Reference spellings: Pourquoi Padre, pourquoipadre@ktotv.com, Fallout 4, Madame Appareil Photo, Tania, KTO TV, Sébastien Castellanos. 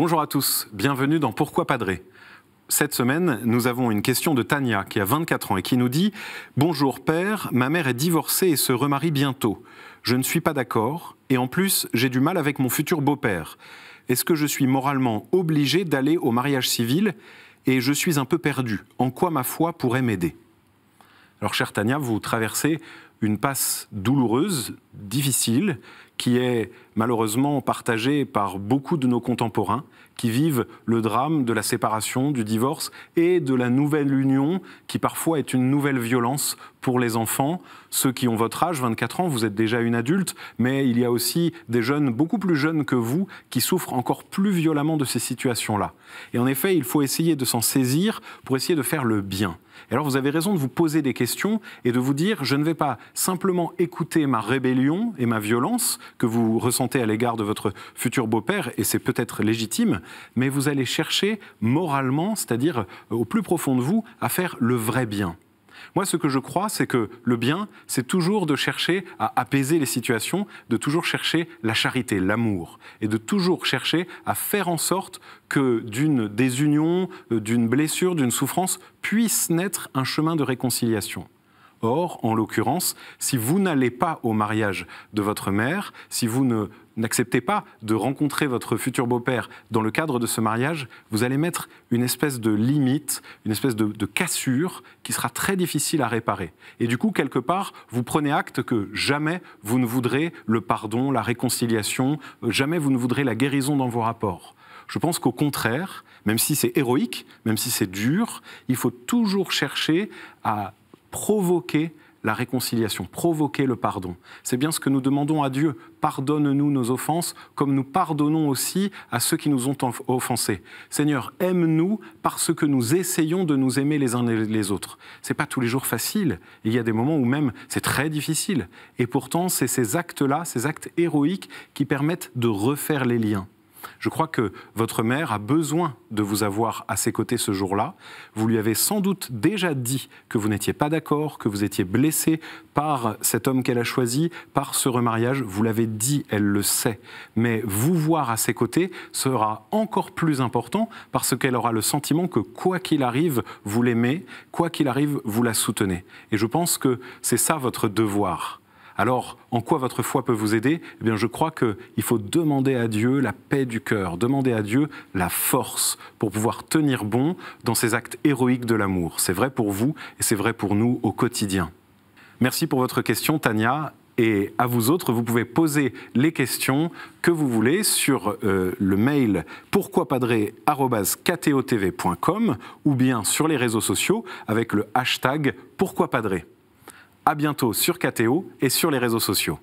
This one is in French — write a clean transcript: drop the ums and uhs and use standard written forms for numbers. Bonjour à tous, bienvenue dans Pourquoi Padre. Cette semaine, nous avons une question de Tania qui a 24 ans et qui nous dit « Bonjour père, ma mère est divorcée et se remarie bientôt. Je ne suis pas d'accord et en plus, j'ai du mal avec mon futur beau-père. Est-ce que je suis moralement obligée d'aller au mariage civil et je suis un peu perdue. En quoi ma foi pourrait m'aider ?» Alors chère Tania, vous traversez une passe douloureuse, difficile, qui est malheureusement partagée par beaucoup de nos contemporains qui vivent le drame de la séparation, du divorce et de la nouvelle union qui parfois est une nouvelle violence pour les enfants. Ceux qui ont votre âge, 24 ans, vous êtes déjà une adulte, mais il y a aussi des jeunes beaucoup plus jeunes que vous qui souffrent encore plus violemment de ces situations-là. Et en effet, il faut essayer de s'en saisir pour essayer de faire le bien. Et alors vous avez raison de vous poser des questions et de vous dire « je ne vais pas simplement écouter ma rébellion et ma violence » que vous ressentez à l'égard de votre futur beau-père, et c'est peut-être légitime, mais vous allez chercher moralement, c'est-à-dire au plus profond de vous, à faire le vrai bien. Moi, ce que je crois, c'est que le bien, c'est toujours de chercher à apaiser les situations, de toujours chercher la charité, l'amour, et de toujours chercher à faire en sorte que d'une désunion, d'une blessure, d'une souffrance, puisse naître un chemin de réconciliation. Or, en l'occurrence, si vous n'allez pas au mariage de votre mère, si vous n'acceptez pas de rencontrer votre futur beau-père dans le cadre de ce mariage, vous allez mettre une espèce de limite, une espèce de cassure qui sera très difficile à réparer. Et du coup, quelque part, vous prenez acte que jamais vous ne voudrez le pardon, la réconciliation, jamais vous ne voudrez la guérison dans vos rapports. Je pense qu'au contraire, même si c'est héroïque, même si c'est dur, il faut toujours chercher à provoquer la réconciliation, provoquer le pardon. C'est bien ce que nous demandons à Dieu. Pardonne-nous nos offenses, comme nous pardonnons aussi à ceux qui nous ont offensés. Seigneur, aime-nous parce que nous essayons de nous aimer les uns les autres. Ce n'est pas tous les jours facile. Il y a des moments où même c'est très difficile. Et pourtant, c'est ces actes-là, ces actes héroïques qui permettent de refaire les liens. Je crois que votre mère a besoin de vous avoir à ses côtés ce jour-là. Vous lui avez sans doute déjà dit que vous n'étiez pas d'accord, que vous étiez blessé par cet homme qu'elle a choisi, par ce remariage. Vous l'avez dit, elle le sait. Mais vous voir à ses côtés sera encore plus important parce qu'elle aura le sentiment que quoi qu'il arrive, vous l'aimez, quoi qu'il arrive, vous la soutenez. Et je pense que c'est ça votre devoir. Alors, en quoi votre foi peut vous aider? Eh bien, je crois qu'il faut demander à Dieu la paix du cœur, demander à Dieu la force pour pouvoir tenir bon dans ces actes héroïques de l'amour. C'est vrai pour vous et c'est vrai pour nous au quotidien. Merci pour votre question, Tania. Et à vous autres, vous pouvez poser les questions que vous voulez sur le mail pourquoipadre@ktotv.com ou bien sur les réseaux sociaux avec le hashtag pourquoipadre. À bientôt sur KTO et sur les réseaux sociaux.